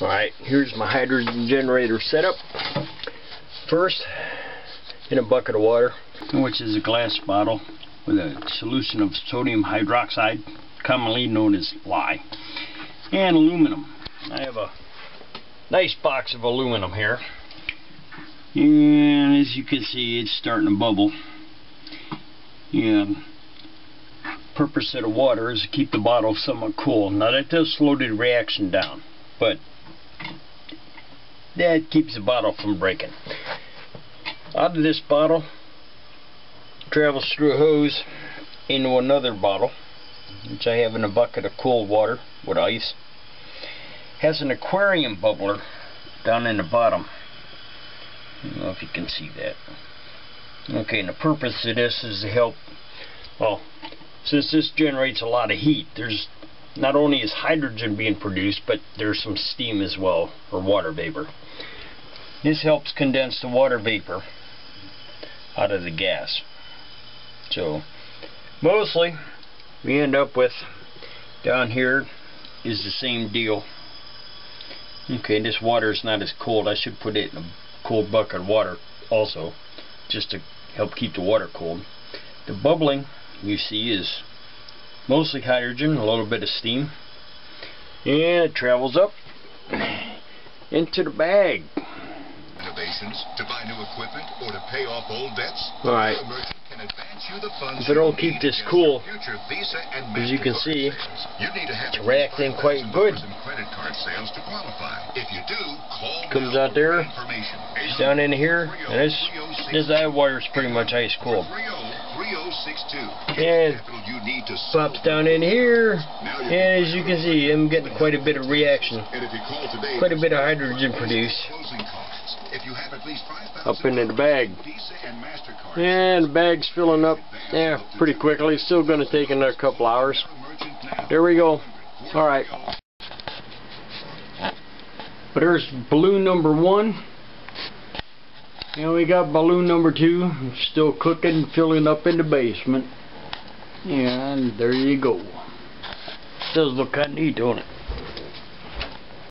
Alright, here's my hydrogen generator setup. First, in a bucket of water, which is a glass bottle with a solution of sodium hydroxide, commonly known as lye, and aluminum. I have a nice box of aluminum here, and as you can see, it's starting to bubble. And purpose of the water is to keep the bottle somewhat cool. Now that does slow the reaction down, but that keeps the bottle from breaking. Out of this bottle travels through a hose into another bottle, which I have in a bucket of cool water with ice. Has an aquarium bubbler down in the bottom. I don't know if you can see that. Okay, and the purpose of this is to help, well, since this generates a lot of heat, there's not only is hydrogen being produced, but there's some steam as well, or water vapor. This helps condense the water vapor out of the gas. So mostly we end up with down here is the same deal. Okay, this water is not as cold. I should put it in a cold bucket of water also, just to help keep the water cold. The bubbling you see is mostly hydrogen, a little bit of steam, and it travels up into the bag. Innovations to buy new equipment or to pay off old debts. All right. If I don't keep this cool, as you can see, it's reacting quite good. Comes out there, down in here, and this eye wire is pretty much ice cold. And pops down in here, and as you can see, I'm getting quite a bit of reaction, quite a bit of hydrogen produced up into the bag. And the bag's filling up, yeah, pretty quickly. It's still going to take another couple hours. There we go. All right. But there's balloon number one. And we got balloon number two, still cooking, filling up in the basement. And there you go. Does look kind of neat, don't it?